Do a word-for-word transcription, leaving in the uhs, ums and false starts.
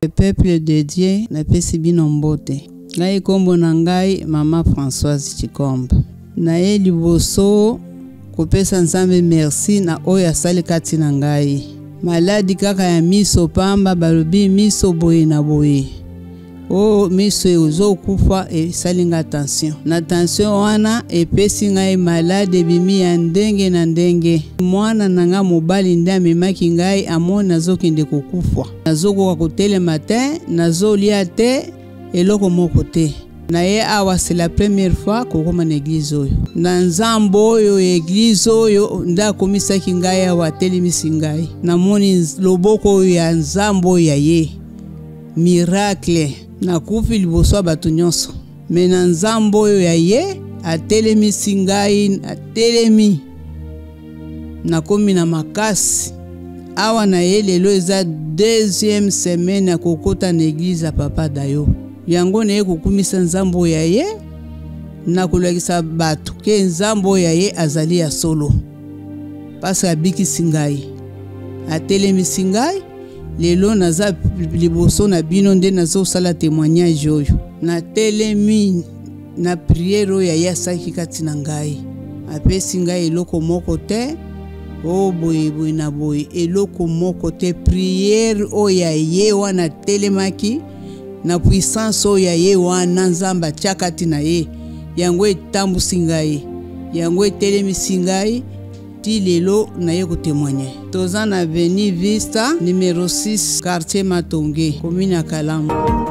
Le peuple de Dieu n'a pas si bien emboté. Là, il y a maman Françoise Chikombe. Nae liboso kopesa nzambe merci na oyo asali kati na ngai. Maladi kaka ya miso pamba balobi miso boye na boye. O miso ezo kufa e salinga tension. Na tension wana epesi ngai malade bimi ya ndenge na ndenge. Mwana nanga mobali ndame maki ngai amona zokende kokufa. Nazoko kokotele matin, nazolia te eloko moko te. Nae awa c'est la première fois qu'on rentre dans l'église. Dans Zambo yo église yo nda komisa kingai awa telimisi ngai. Na moni loboko ya Zambo ya ye miracle na kufi liboso bato nyonso. Me na Zambo yo ya ye atelemisi ngai atelemi. Na komi na makasi. Awa na ye lelo eza deuxième semaine ya kokota na église ya papa dayo. Yango na ye kukumisa nzambo ya ye na kulakisa batu ke nzambo ya ye azali ya solo. Pasa abiki singai. Atelemi singai, lelo naza liboso na bino nde nazo sala témoignage oyo. Na telemi na priero ya ye asaki kati na ngai. Ape singai eloko moko te, o boye boye na boye, eloko moko te priere o ya ye wana telemaki. Na puissance ya ye wana nzamba chakati na ye yango etambu singai yango etelemi singai ti lelo na ye kotemoigner tozana veni vista numéro six quartier Matonge commune Kalambo.